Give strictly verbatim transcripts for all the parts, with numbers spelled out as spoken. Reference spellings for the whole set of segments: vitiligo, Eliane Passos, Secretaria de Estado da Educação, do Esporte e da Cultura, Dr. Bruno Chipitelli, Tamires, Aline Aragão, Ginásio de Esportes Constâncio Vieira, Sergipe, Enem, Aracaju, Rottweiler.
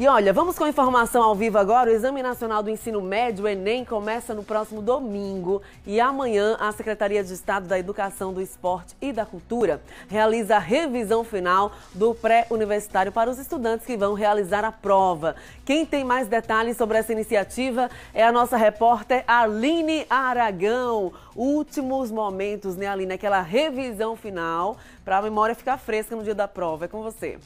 E olha, vamos com a informação ao vivo agora. O Exame Nacional do Ensino Médio, o Enem, começa no próximo domingo. E amanhã, a Secretaria de Estado da Educação, do Esporte e da Cultura realiza a revisão final do pré-universitário para os estudantes que vão realizar a prova. Quem tem mais detalhes sobre essa iniciativa é a nossa repórter Aline Aragão. Últimos momentos, né, Aline? Aquela revisão final para a memória ficar fresca no dia da prova. É com você.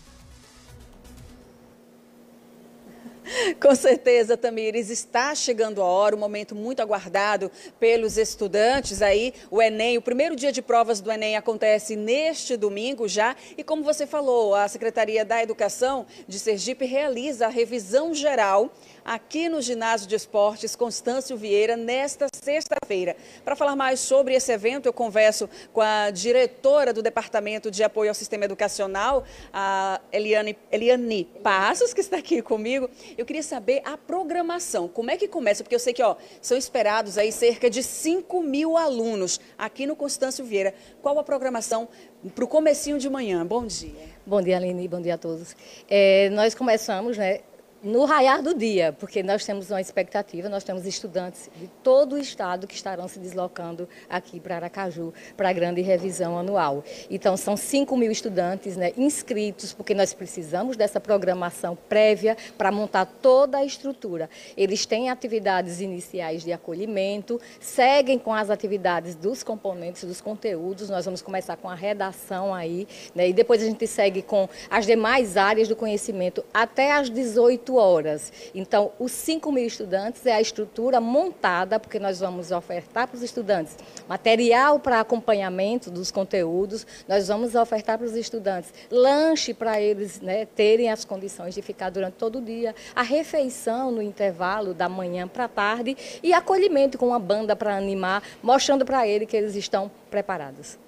Com certeza, Tamires, está chegando a hora, um momento muito aguardado pelos estudantes aí, o Enem, o primeiro dia de provas do Enem acontece neste domingo já, e como você falou, a Secretaria da Educação de Sergipe realiza a revisão geral aqui no Ginásio de Esportes Constâncio Vieira nesta sexta-feira. Para falar mais sobre esse evento, eu converso com a diretora do Departamento de Apoio ao Sistema Educacional, a Eliane, Eliane Passos, que está aqui comigo. Eu queria saber a programação, como é que começa, porque eu sei que ó, são esperados aí cerca de cinco mil alunos aqui no Constâncio Vieira. Qual a programação para o comecinho de manhã? Bom dia. Bom dia, Aline, bom dia a todos. É, nós começamos, né, no raiar do dia, porque nós temos uma expectativa, nós temos estudantes de todo o estado que estarão se deslocando aqui para Aracaju, para a grande revisão anual. Então, são cinco mil estudantes, né, inscritos, porque nós precisamos dessa programação prévia para montar toda a estrutura. Eles têm atividades iniciais de acolhimento, seguem com as atividades dos componentes, dos conteúdos. Nós vamos começar com a redação aí, né, e depois a gente segue com as demais áreas do conhecimento até às dezoito horas. Então, os cinco mil estudantes é a estrutura montada, porque nós vamos ofertar para os estudantes material para acompanhamento dos conteúdos, nós vamos ofertar para os estudantes lanche para eles, né, terem as condições de ficar durante todo o dia, a refeição no intervalo da manhã para a tarde e acolhimento com uma banda para animar, mostrando para ele que eles estão preparados.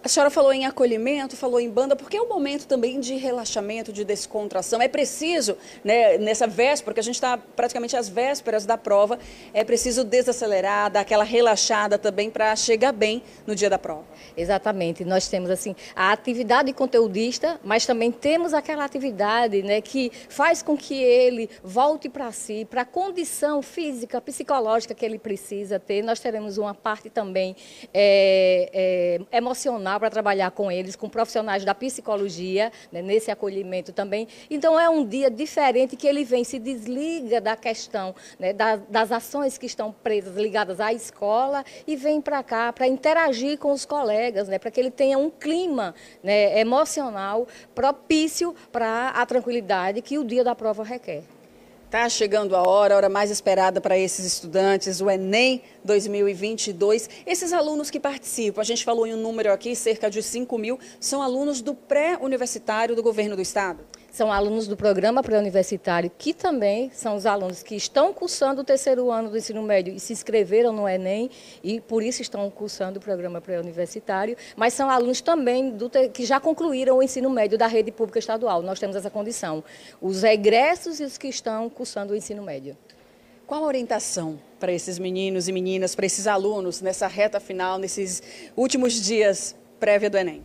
A senhora falou em acolhimento, falou em banda, porque é um momento também de relaxamento, de descontração. É preciso, né, nessa véspera, porque a gente está praticamente às vésperas da prova, é preciso desacelerar, dar aquela relaxada também para chegar bem no dia da prova. Exatamente. Nós temos assim a atividade conteudista, mas também temos aquela atividade, né, que faz com que ele volte para si, para a condição física, psicológica que ele precisa ter. Nós teremos uma parte também é, é, emocional, para trabalhar com eles, com profissionais da psicologia, né, nesse acolhimento também. Então, é um dia diferente que ele vem, se desliga da questão, né, da, das ações que estão presas, ligadas à escola, e vem para cá para interagir com os colegas, né, para que ele tenha um clima, né, emocional propício para a tranquilidade que o dia da prova requer. Está chegando a hora, a hora mais esperada para esses estudantes, o Enem dois mil e vinte e dois. Esses alunos que participam, a gente falou em um número aqui, cerca de cinco mil, são alunos do pré-universitário do governo do estado? São alunos do programa pré-universitário, que também são os alunos que estão cursando o terceiro ano do ensino médio e se inscreveram no Enem e por isso estão cursando o programa pré-universitário, mas são alunos também do, que já concluíram o ensino médio da rede pública estadual. Nós temos essa condição, os egressos e os que estão cursando o ensino médio. Qual a orientação para esses meninos e meninas, para esses alunos nessa reta final, nesses últimos dias prévia do Enem?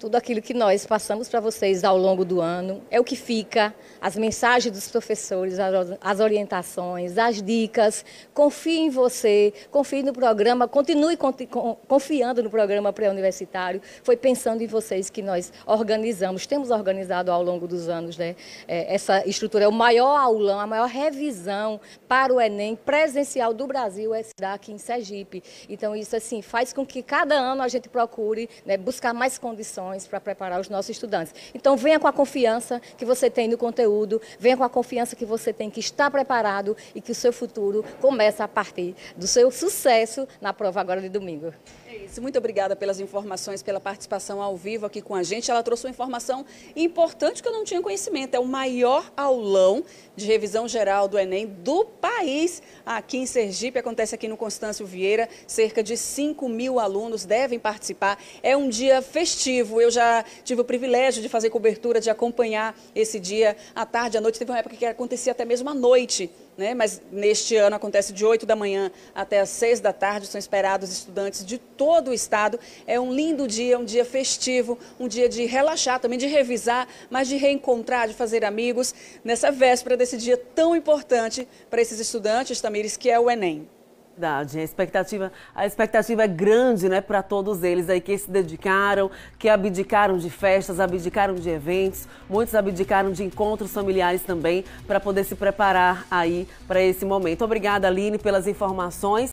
Tudo aquilo que nós passamos para vocês ao longo do ano é o que fica, as mensagens dos professores, as orientações, as dicas. Confie em você, confie no programa, continue confiando no programa pré-universitário. Foi pensando em vocês que nós organizamos, temos organizado ao longo dos anos, né, essa estrutura. É o maior aulão, a maior revisão para o Enem presencial do Brasil é aqui em Sergipe. Então isso assim faz com que cada ano a gente procure, né, buscar mais condições para preparar os nossos estudantes. Então, venha com a confiança que você tem no conteúdo, venha com a confiança que você tem que estar preparado e que o seu futuro começa a partir do seu sucesso na prova agora de domingo. É isso. Muito obrigada pelas informações, pela participação ao vivo aqui com a gente. Ela trouxe uma informação importante que eu não tinha conhecimento. É o maior aulão de revisão geral do Enem do país aqui em Sergipe. Acontece aqui no Constâncio Vieira. Cerca de cinco mil alunos devem participar. É um dia festivo. Eu já tive o privilégio de fazer cobertura, de acompanhar esse dia à tarde, à noite. Teve uma época que acontecia até mesmo à noite, né? Mas neste ano acontece de oito da manhã até as seis da tarde, são esperados estudantes de todo o estado. É um lindo dia, um dia festivo, um dia de relaxar, também de revisar, mas de reencontrar, de fazer amigos nessa véspera desse dia tão importante para esses estudantes, Tamires, que é o Enem. A expectativa, a expectativa é grande, né, para todos eles aí que se dedicaram, que abdicaram de festas, abdicaram de eventos, muitos abdicaram de encontros familiares também para poder se preparar aí para esse momento. Obrigada, Aline, pelas informações.